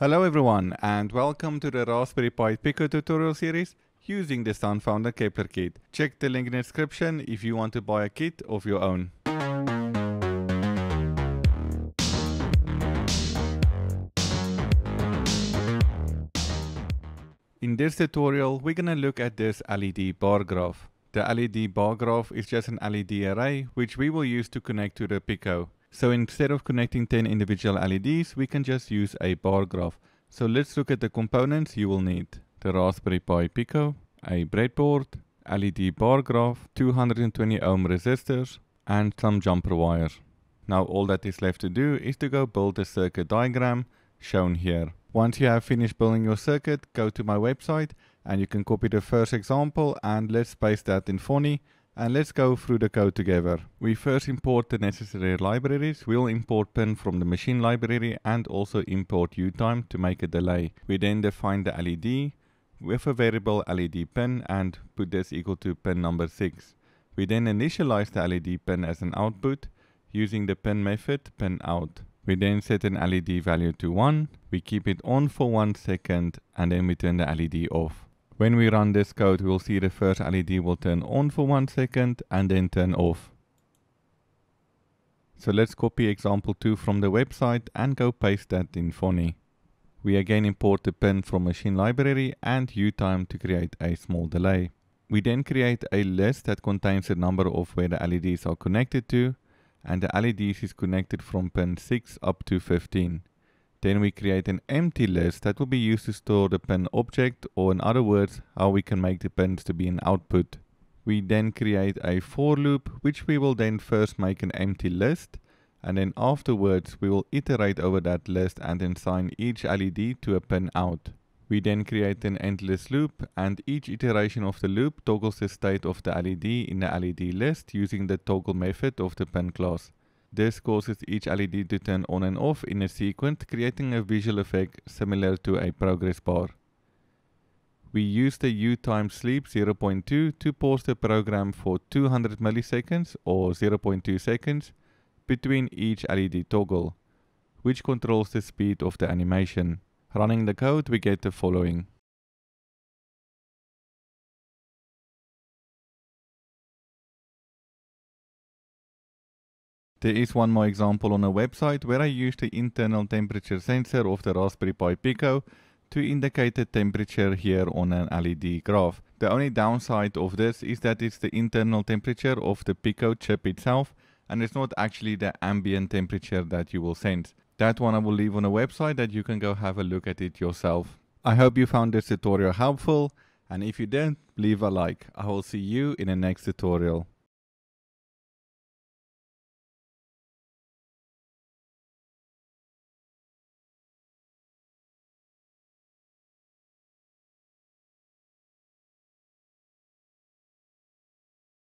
Hello everyone, and welcome to the Raspberry Pi Pico tutorial series using the Sunfounder Kepler kit. Check the link in the description if you want to buy a kit of your own. In this tutorial, we're gonna look at this LED bar graph. The LED bar graph is just an LED array which we will use to connect to the Pico. So instead of connecting 10 individual LEDs, we can just use a bar graph. So let's look at the components you will need. The Raspberry Pi Pico, a breadboard, LED bar graph, 220 ohm resistors, and some jumper wire. Now all that is left to do is to go build the circuit diagram shown here. Once you have finished building your circuit, go to my website and you can copy the first example and let's paste that in FONI. And let's go through the code together. We first import the necessary libraries. We'll import pin from the machine library and also import UTime to make a delay. We then define the LED with a variable LED pin and put this equal to pin number 6. We then initialize the LED pin as an output using the pin method pin out. We then set an LED value to 1. We keep it on for 1 second and then we turn the LED off. When we run this code, we'll see the first LED will turn on for 1 second and then turn off. So let's copy example 2 from the website and go paste that in FONI. We again import the pin from machine library and UTime to create a small delay. We then create a list that contains the number of where the LEDs are connected to, and the LEDs is connected from pin 6 up to 15. Then we create an empty list that will be used to store the pin object, or in other words, how we can make the pins to be an output. We then create a for loop, which we will then first make an empty list, and then afterwards we will iterate over that list and then assign each LED to a pin out. We then create an endless loop, and each iteration of the loop toggles the state of the LED in the LED list using the toggle method of the pin class. This causes each LED to turn on and off in a sequence, creating a visual effect similar to a progress bar. We use the U-time sleep 0.2 to pause the program for 200 milliseconds or 0.2 seconds between each LED toggle, which controls the speed of the animation. Running the code, we get the following. There is one more example on a website where I used the internal temperature sensor of the Raspberry Pi Pico to indicate the temperature here on an LED graph. The only downside of this is that it's the internal temperature of the Pico chip itself, and it's not actually the ambient temperature that you will sense. That one I will leave on a website that you can go have a look at it yourself. I hope you found this tutorial helpful, and if you did, leave a like. I will see you in the next tutorial.